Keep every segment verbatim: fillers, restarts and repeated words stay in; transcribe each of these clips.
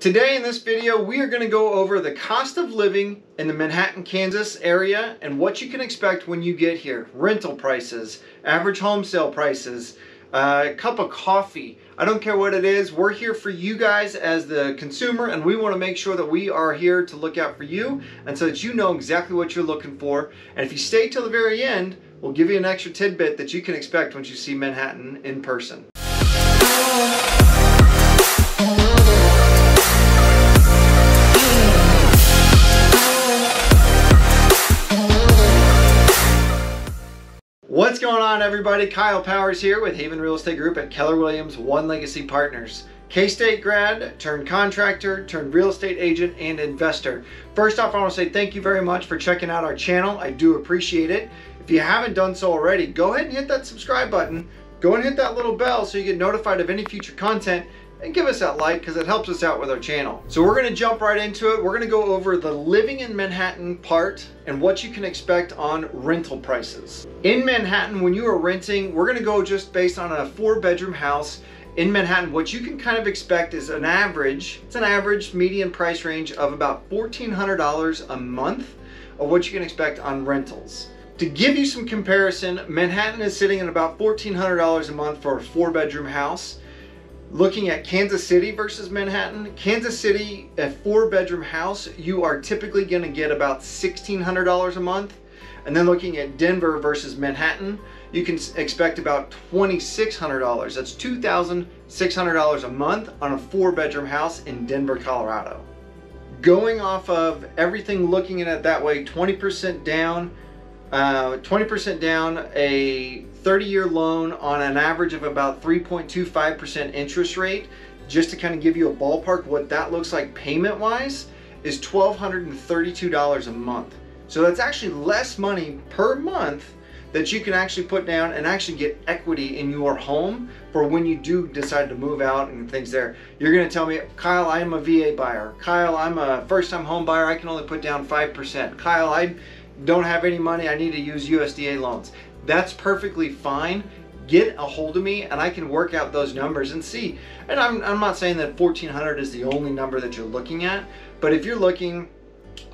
Today in this video, we are going to go over the cost of living in the Manhattan, Kansas area and what you can expect when you get here. Rental prices, average home sale prices, uh, a cup of coffee. I don't care what it is. We're here for you guys as the consumer, and we want to make sure that we are here to look out for you and so that you know exactly what you're looking for. And if you stay till the very end, we'll give you an extra tidbit that you can expect once you see Manhattan in person. What's going on, everybody? Kyle Powers here with Haven Real Estate Group at Keller Williams One Legacy Partners. K-State grad, turned contractor, turned real estate agent and investor. First off, I want to say thank you very much for checking out our channel. I do appreciate it. If you haven't done so already, go ahead and hit that subscribe button. Go and hit that little bell so you get notified of any future content, and give us that like because it helps us out with our channel. So we're going to jump right into it. We're going to go over the living in Manhattan part and what you can expect on rental prices. In Manhattan, when you are renting, we're going to go just based on a four bedroom house in Manhattan. What you can kind of expect is an average, it's an average median price range of about fourteen hundred dollars a month of what you can expect on rentals. To give you some comparison, Manhattan is sitting at about fourteen hundred dollars a month for a four bedroom house. Looking at Kansas City versus Manhattan, Kansas City, a four bedroom house, you are typically gonna get about sixteen hundred dollars a month. And then looking at Denver versus Manhattan, you can expect about twenty-six hundred dollars. That's two thousand six hundred dollars a month on a four bedroom house in Denver, Colorado. Going off of everything, looking at it that way, twenty percent down, uh, twenty percent down, a thirty year loan on an average of about three point two five percent interest rate. Just to kind of give you a ballpark, what that looks like payment wise is one thousand two hundred thirty-two dollars a month. So that's actually less money per month that you can actually put down and actually get equity in your home for when you do decide to move out and things there. You're gonna tell me, Kyle, I'm a V A buyer. Kyle, I'm a first time home buyer. I can only put down five percent. Kyle, I don't have any money. I need to use U S D A loans. That's perfectly fine. Get a hold of me and I can work out those numbers and see. And I'm, I'm not saying that fourteen hundred is the only number that you're looking at, but if you're looking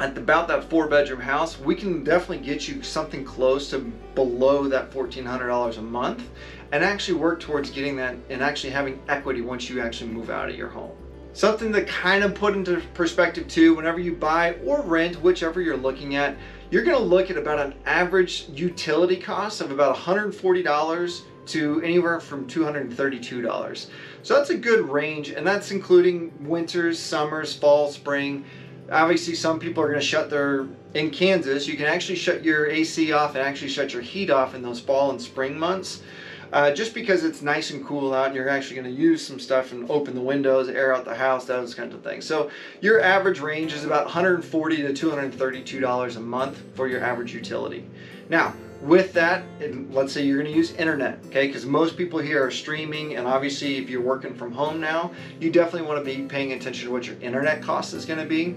at about that four bedroom house, we can definitely get you something close to below that fourteen hundred dollars a month and actually work towards getting that and actually having equity once you actually move out of your home. Something to kind of put into perspective too, whenever you buy or rent, whichever you're looking at, you're gonna look at about an average utility cost of about one hundred forty dollars to anywhere from two hundred thirty-two dollars. So that's a good range, and that's including winters, summers, fall, spring. Obviously some people are gonna shut their, in Kansas, you can actually shut your A C off and actually shut your heat off in those fall and spring months. Uh, just because it's nice and cool out and you're actually going to use some stuff and open the windows, air out the house, those kinds of things. So your average range is about one hundred forty to two hundred thirty-two dollars a month for your average utility. Now with that, let's say you're going to use internet, okay, because most people here are streaming, and obviously if you're working from home now, you definitely want to be paying attention to what your internet cost is going to be.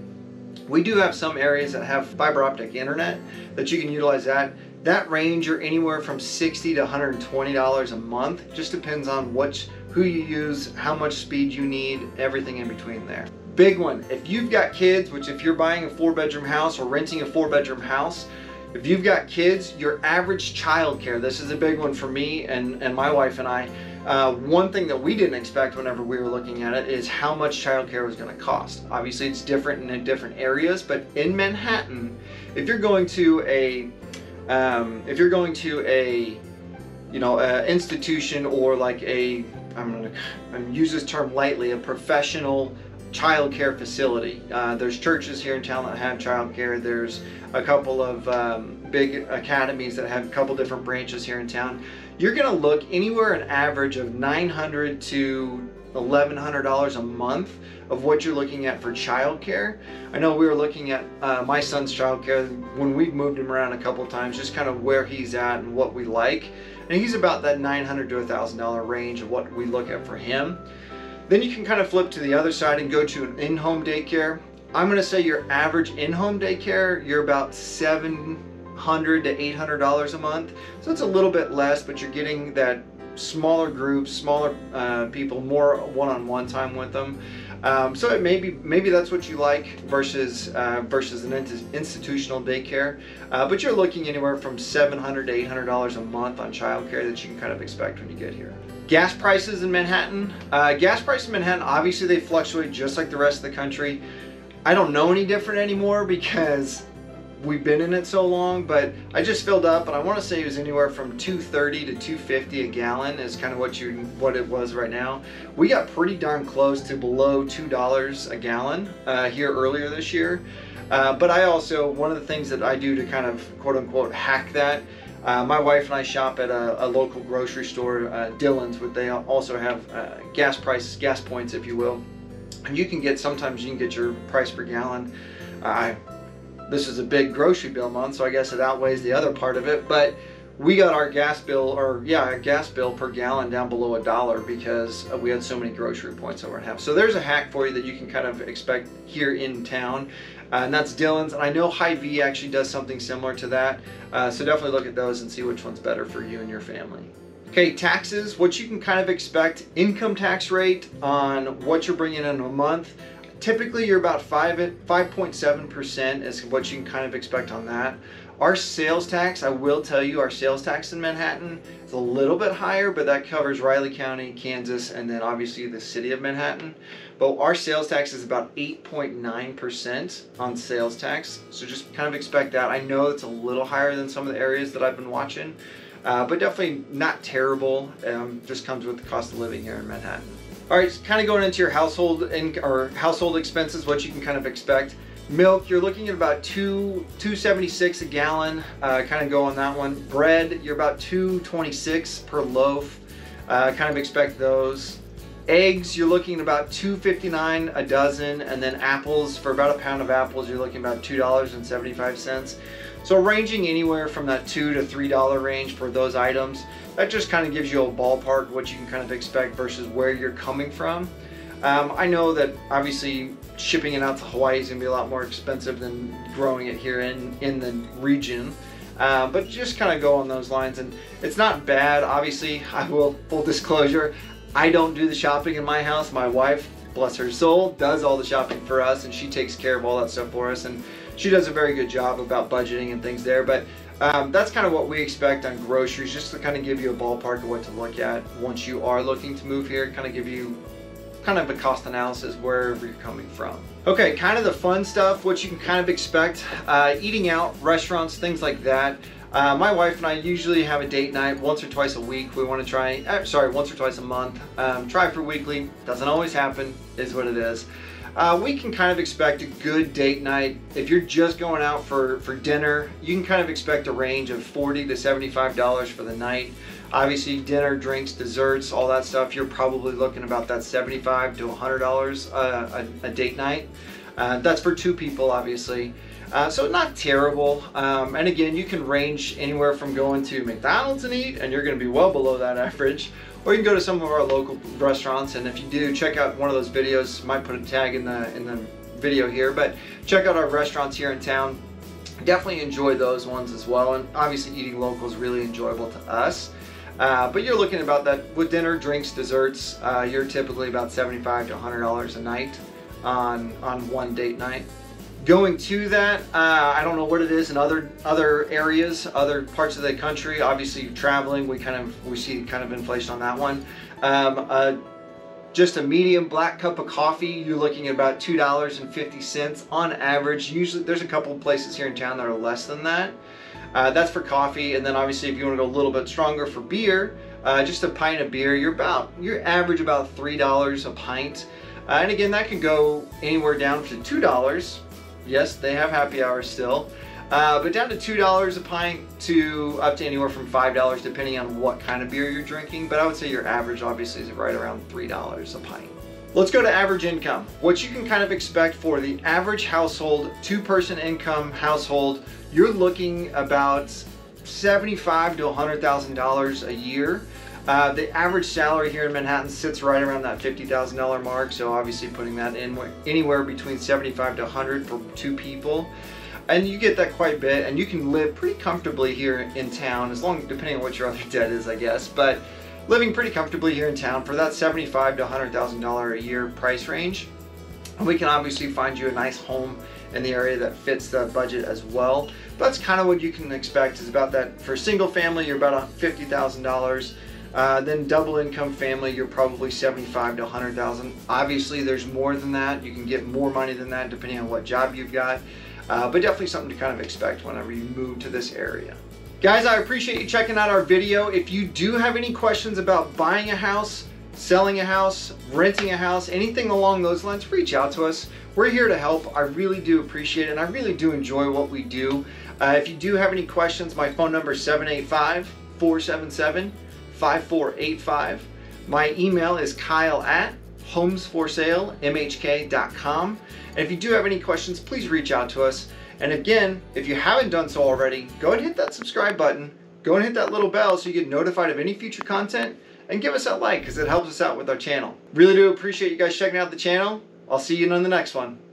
We do have some areas that have fiber optic internet that you can utilize that. That range are anywhere from sixty to one hundred twenty dollars a month. Just depends on what, who you use, how much speed you need, everything in between there. Big one, if you've got kids, which if you're buying a four bedroom house or renting a four bedroom house, if you've got kids, your average childcare, this is a big one for me and, and my wife and I. Uh, one thing that we didn't expect whenever we were looking at it is how much childcare was going to cost. Obviously it's different in different areas, but in Manhattan, if you're going to a Um, if you're going to a, you know, a institution or like a, I'm gonna, I'm gonna use this term lightly, a professional childcare facility. Uh, there's churches here in town that have childcare. There's a couple of um, big academies that have a couple different branches here in town. You're gonna look anywhere an average of nine hundred to eleven hundred dollars a month of what you're looking at for childcare. I know we were looking at uh, my son's childcare when we've moved him around a couple of times, just kind of where he's at and what we like. And he's about that nine hundred to one thousand dollars range of what we look at for him. Then you can kind of flip to the other side and go to an in-home daycare. I'm going to say your average in-home daycare, you're about seven hundred to eight hundred dollars a month. So it's a little bit less, but you're getting that smaller groups, smaller uh, people, more one-on-one time with them. Um, so it maybe maybe that's what you like versus uh, versus an in institutional daycare, uh, but you're looking anywhere from seven hundred dollars to eight hundred dollars a month on childcare that you can kind of expect when you get here. Gas prices in Manhattan. Uh, gas prices in Manhattan, obviously they fluctuate just like the rest of the country. I don't know any different anymore because we've been in it so long, but I just filled up and I want to say it was anywhere from two thirty to two fifty a gallon is kind of what you what it was right now. We got pretty darn close to below two dollars a gallon uh, here earlier this year. Uh, but I also, one of the things that I do to kind of quote unquote hack that, uh, my wife and I shop at a, a local grocery store, uh, Dillon's, where they also have uh, gas prices, gas points, if you will. And you can get, sometimes you can get your price per gallon. I uh, This is a big grocery bill month, so I guess it outweighs the other part of it, but we got our gas bill, or yeah, our gas bill per gallon down below a dollar because we had so many grocery points over half. So there's a hack for you that you can kind of expect here in town, uh, and that's Dillon's. And I know Hy-Vee actually does something similar to that, uh, so definitely look at those and see which one's better for you and your family. Okay, taxes, what you can kind of expect, income tax rate on what you're bringing in a month. Typically you're about five point seven percent is what you can kind of expect on that. Our sales tax, I will tell you, our sales tax in Manhattan is a little bit higher, but that covers Riley County, Kansas, and then obviously the city of Manhattan. But our sales tax is about eight point nine percent on sales tax, so just kind of expect that. I know it's a little higher than some of the areas that I've been watching, uh, but definitely not terrible. Um, just comes with the cost of living here in Manhattan. All right, so kind of going into your household in, or household expenses, what you can kind of expect. Milk, you're looking at about two two seventy-six a gallon. Uh, kind of go on that one. Bread, you're about two twenty-six per loaf. Uh, kind of expect those. Eggs, you're looking at about two fifty-nine a dozen, and then apples, for about a pound of apples, you're looking at about two dollars and seventy-five cents. So ranging anywhere from that two to three dollar range for those items. That just kind of gives you a ballpark what you can kind of expect versus where you're coming from. Um, I know that obviously shipping it out to Hawaii is gonna be a lot more expensive than growing it here in in the region. Uh, but just kind of go on those lines, and it's not bad. Obviously, I will, full disclosure, I don't do the shopping in my house. My wife, bless her soul, does all the shopping for us, and she takes care of all that stuff for us, and she does a very good job about budgeting and things there. But um, that's kind of what we expect on groceries, just to kind of give you a ballpark of what to look at once you are looking to move here, kind of give you kind of a cost analysis wherever you're coming from. Okay, kind of the fun stuff, what you can kind of expect, uh, eating out, restaurants, things like that. Uh, my wife and I usually have a date night once or twice a week. We want to try, uh, sorry, once or twice a month. Um, try for weekly, doesn't always happen, is what it is. Uh, we can kind of expect a good date night. If you're just going out for, for dinner, you can kind of expect a range of forty to seventy-five dollars for the night. Obviously, dinner, drinks, desserts, all that stuff, you're probably looking about that seventy-five to a hundred dollars uh, a, a date night. Uh, that's for two people, obviously. Uh, so not terrible, um, and again, you can range anywhere from going to McDonald's and eat, and you're going to be well below that average, or you can go to some of our local restaurants. And if you do, check out one of those videos. Might put a tag in the in the video here, but check out our restaurants here in town. Definitely enjoy those ones as well, and obviously eating local is really enjoyable to us. Uh, but you're looking about that with dinner, drinks, desserts. Uh, you're typically about seventy-five to a hundred dollars a night on on one date night. Going to that, uh, I don't know what it is in other other areas, other parts of the country. Obviously, traveling, we kind of we see kind of inflation on that one. Um, uh, just a medium black cup of coffee, you're looking at about two dollars and fifty cents on average. Usually, there's a couple of places here in town that are less than that. Uh, that's for coffee, and then obviously, if you want to go a little bit stronger for beer, uh, just a pint of beer, you're about you average about three dollars a pint, uh, and again, that can go anywhere down to two dollars. Yes, they have happy hours still, uh, but down to two dollars a pint to up to anywhere from five dollars depending on what kind of beer you're drinking, but I would say your average obviously is right around three dollars a pint. Let's go to average income. What you can kind of expect for the average household, two-person income household, you're looking about seventy-five thousand to a hundred thousand dollars a year. Uh, the average salary here in Manhattan sits right around that fifty thousand dollar mark, so obviously putting that in anywhere between seventy-five to a hundred for two people, and you get that quite a bit, and you can live pretty comfortably here in town, as long depending on what your other debt is, I guess, but living pretty comfortably here in town for that seventy-five to a hundred thousand dollar a year price range. We can obviously find you a nice home in the area that fits the budget as well. But that's kind of what you can expect, is about that. For single family, you're about fifty thousand dollars. Uh, then double income family, you're probably seventy-five to a hundred thousand. Obviously there's more than that. You can get more money than that depending on what job you've got, uh, but definitely something to kind of expect whenever you move to this area. Guys, I appreciate you checking out our video. If you do have any questions about buying a house, selling a house, renting a house, anything along those lines, reach out to us. We're here to help. I really do appreciate it, and I really do enjoy what we do. Uh, if you do have any questions, my phone number is seven eight five, four seven seven, five four eight five. My email is kyle at homes for sale m h k dot com. And if you do have any questions, please reach out to us. And again, if you haven't done so already, go and hit that subscribe button. Go and hit that little bell so you get notified of any future content. And give us that like, because it helps us out with our channel. Really do appreciate you guys checking out the channel. I'll see you in the next one.